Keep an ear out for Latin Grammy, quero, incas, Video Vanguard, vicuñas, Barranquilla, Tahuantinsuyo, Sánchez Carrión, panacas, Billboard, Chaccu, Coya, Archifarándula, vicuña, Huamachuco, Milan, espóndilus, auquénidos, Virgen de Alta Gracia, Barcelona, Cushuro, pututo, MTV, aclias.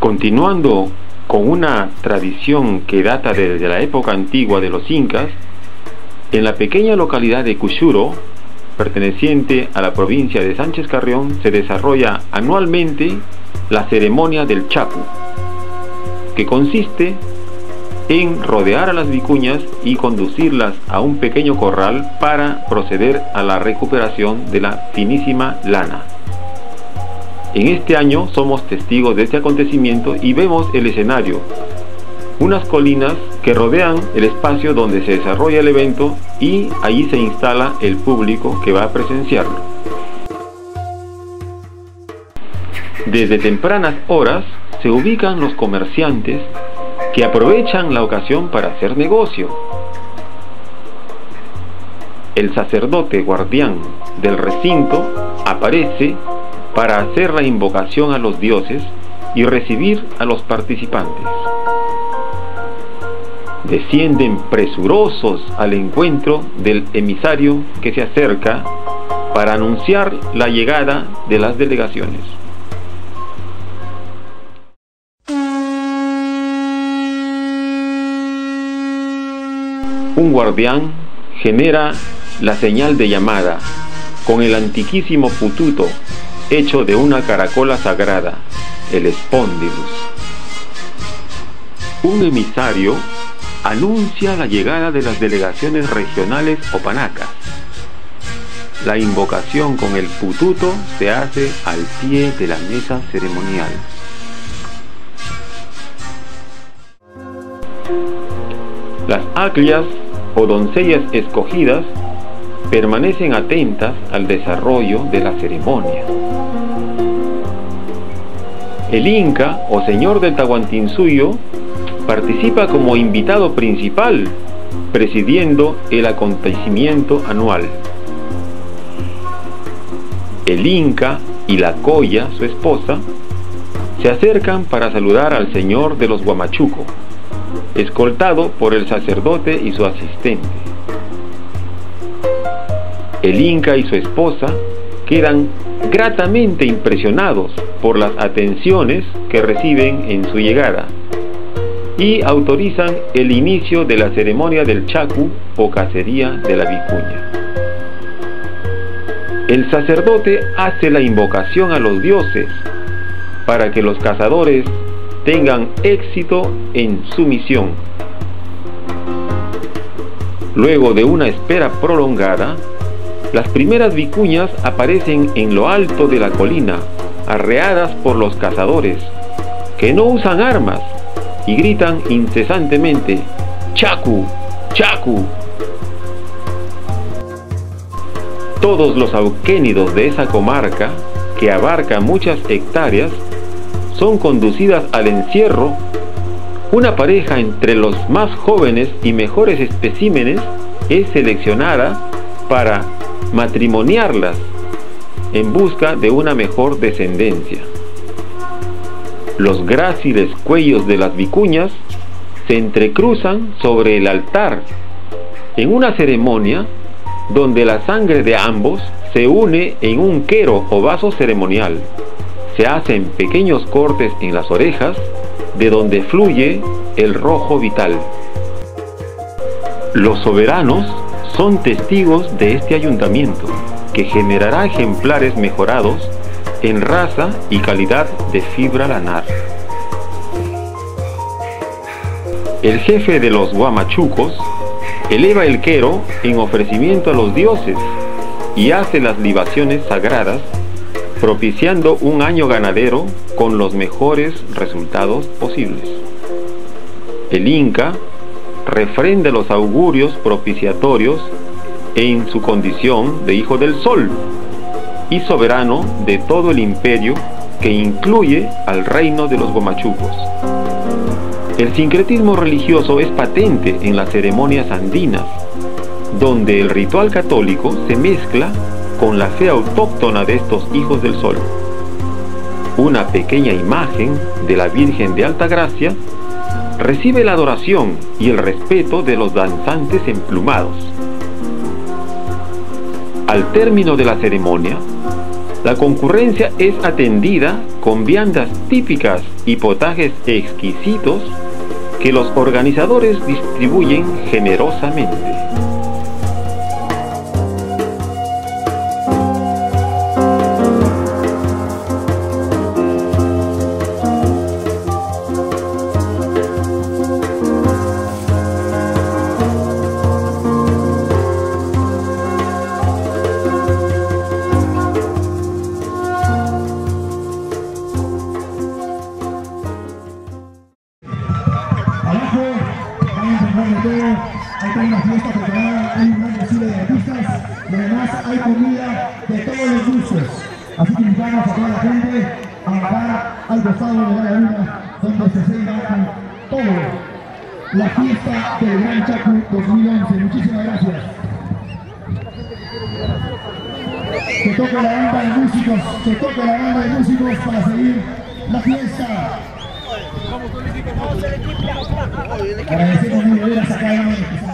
Continuando con una tradición que data desde la época antigua de los incas, en la pequeña localidad de Cushuro, perteneciente a la provincia de Sánchez Carrión, se desarrolla anualmente la ceremonia del Chaccu, que consiste en rodear a las vicuñas y conducirlas a un pequeño corral para proceder a la recuperación de la finísima lana. En este año somos testigos de este acontecimiento y vemos el escenario, unas colinas que rodean el espacio donde se desarrolla el evento, y allí se instala el público que va a presenciarlo. Desde tempranas horas se ubican los comerciantes que aprovechan la ocasión para hacer negocio. El sacerdote guardián del recinto aparece para hacer la invocación a los dioses y recibir a los participantes. Descienden presurosos al encuentro del emisario que se acerca para anunciar la llegada de las delegaciones. Un guardián genera la señal de llamada con el antiquísimo pututo hecho de una caracola sagrada, el espóndilus. Un emisario anuncia la llegada de las delegaciones regionales o panacas. La invocación con el pututo se hace al pie de la mesa ceremonial. Las aclias o doncellas escogidas permanecen atentas al desarrollo de la ceremonia. El Inca o señor del Tahuantinsuyo participa como invitado principal, presidiendo el acontecimiento anual. El Inca y la Coya, su esposa, se acercan para saludar al señor de los Huamachuco, escoltado por el sacerdote y su asistente. El Inca y su esposa quedan gratamente impresionados por las atenciones que reciben en su llegada, y autorizan el inicio de la ceremonia del Chaccu o cacería de la vicuña. El sacerdote hace la invocación a los dioses para que los cazadores tengan éxito en su misión. Luego de una espera prolongada, las primeras vicuñas aparecen en lo alto de la colina, arreadas por los cazadores, que no usan armas, y gritan incesantemente: ¡Chaccu! ¡Chaccu! Todos los auquénidos de esa comarca, que abarca muchas hectáreas, son conducidas al encierro. Una pareja entre los más jóvenes y mejores especímenes es seleccionada para matrimoniarlas en busca de una mejor descendencia. Los gráciles cuellos de las vicuñas se entrecruzan sobre el altar en una ceremonia donde la sangre de ambos se une en un quero o vaso ceremonial. Se hacen pequeños cortes en las orejas, de donde fluye el rojo vital. Los soberanos son testigos de este ayuntamiento, que generará ejemplares mejorados en raza y calidad de fibra lanar. El jefe de los Huamachucos eleva el quero en ofrecimiento a los dioses y hace las libaciones sagradas, propiciando un año ganadero con los mejores resultados posibles. El Inca refrenda los augurios propiciatorios en su condición de hijo del sol y soberano de todo el imperio, que incluye al reino de los Huamachucos. El sincretismo religioso es patente en las ceremonias andinas, donde el ritual católico se mezcla con la fe autóctona de estos hijos del sol. Una pequeña imagen de la Virgen de Alta Gracia recibe la adoración y el respeto de los danzantes emplumados. Al término de la ceremonia, la concurrencia es atendida con viandas típicas y potajes exquisitos que los organizadores distribuyen generosamente. Se toca la banda de músicos para seguir la fiesta. Agradecemos muy bien a esa cadena.